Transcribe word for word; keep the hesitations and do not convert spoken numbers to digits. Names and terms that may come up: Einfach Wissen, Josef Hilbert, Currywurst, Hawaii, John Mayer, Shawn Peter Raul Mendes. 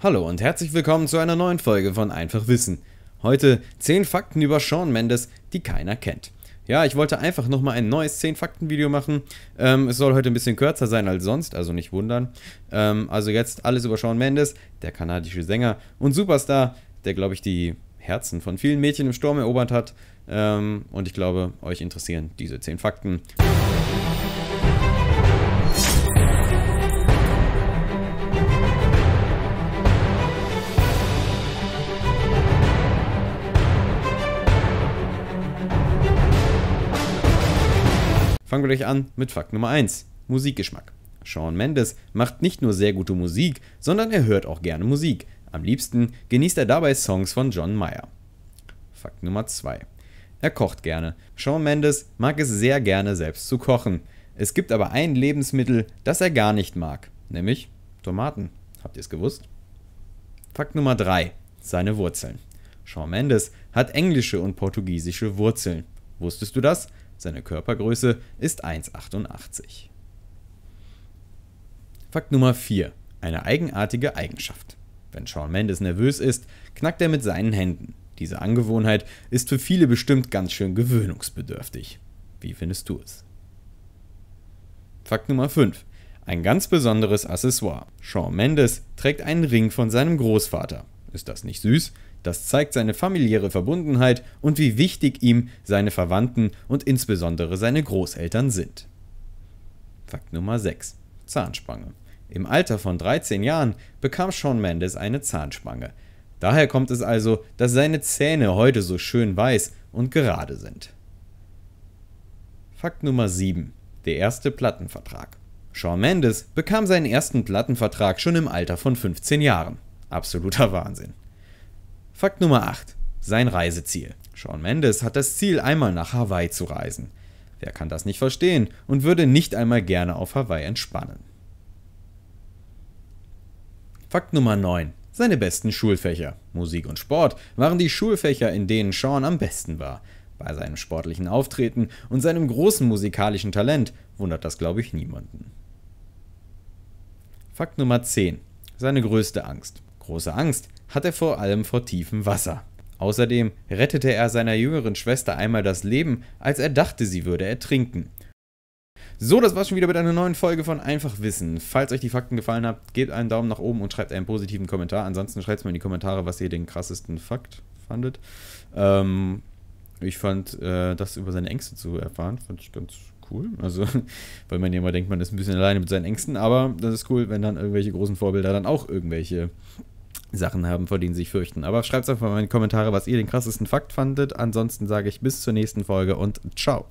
Hallo und herzlich willkommen zu einer neuen Folge von Einfach Wissen. Heute zehn Fakten über Shawn Mendes, die keiner kennt. Ja, ich wollte einfach nochmal ein neues zehn Fakten Video machen. Ähm, es soll heute ein bisschen kürzer sein als sonst, also nicht wundern. Ähm, also jetzt alles über Shawn Mendes, der kanadische Sänger und Superstar, der, glaube ich, die Herzen von vielen Mädchen im Sturm erobert hat. Ähm, und ich glaube, euch interessieren diese zehn Fakten. Fangen wir gleich an mit Fakt Nummer eins, Musikgeschmack. Shawn Mendes macht nicht nur sehr gute Musik, sondern er hört auch gerne Musik. Am liebsten genießt er dabei Songs von John Mayer. Fakt Nummer zwei, er kocht gerne. Shawn Mendes mag es sehr gerne, selbst zu kochen. Es gibt aber ein Lebensmittel, das er gar nicht mag, nämlich Tomaten. Habt ihr es gewusst? Fakt Nummer drei, seine Wurzeln. Shawn Mendes hat englische und portugiesische Wurzeln. Wusstest du das? Seine Körpergröße ist eins Komma achtundachtzig. Fakt Nummer vier. Eine eigenartige Eigenschaft. Wenn Shawn Mendes nervös ist, knackt er mit seinen Händen. Diese Angewohnheit ist für viele bestimmt ganz schön gewöhnungsbedürftig. Wie findest du es? Fakt Nummer fünf. Ein ganz besonderes Accessoire. Shawn Mendes trägt einen Ring von seinem Großvater. Ist das nicht süß? Das zeigt seine familiäre Verbundenheit und wie wichtig ihm seine Verwandten und insbesondere seine Großeltern sind. Fakt Nummer sechs. Zahnspange. Im Alter von dreizehn Jahren bekam Shawn Mendes eine Zahnspange. Daher kommt es also, dass seine Zähne heute so schön weiß und gerade sind. Fakt Nummer sieben. Der erste Plattenvertrag. Shawn Mendes bekam seinen ersten Plattenvertrag schon im Alter von fünfzehn Jahren. Absoluter Wahnsinn. Fakt Nummer acht. Sein Reiseziel. Shawn Mendes hat das Ziel, einmal nach Hawaii zu reisen. Wer kann das nicht verstehen und würde nicht einmal gerne auf Hawaii entspannen? Fakt Nummer neun. Seine besten Schulfächer. Musik und Sport waren die Schulfächer, in denen Shawn am besten war. Bei seinem sportlichen Auftreten und seinem großen musikalischen Talent wundert das, glaube ich, niemanden. Fakt Nummer zehn. Seine größte Angst. Große Angst hat er vor allem vor tiefem Wasser. Außerdem rettete er seiner jüngeren Schwester einmal das Leben, als er dachte, sie würde ertrinken. So, das war's schon wieder mit einer neuen Folge von Einfach Wissen. Falls euch die Fakten gefallen haben, gebt einen Daumen nach oben und schreibt einen positiven Kommentar. Ansonsten schreibt mir in die Kommentare, was ihr den krassesten Fakt fandet. Ähm, ich fand äh, das über seine Ängste zu erfahren, fand ich ganz cool. Also, weil man ja immer denkt, man ist ein bisschen alleine mit seinen Ängsten, aber das ist cool, wenn dann irgendwelche großen Vorbilder dann auch irgendwelche Sachen haben, vor denen sie sich fürchten. Aber schreibt es einfach mal in die Kommentare, was ihr den krassesten Fakt fandet. Ansonsten sage ich bis zur nächsten Folge und ciao.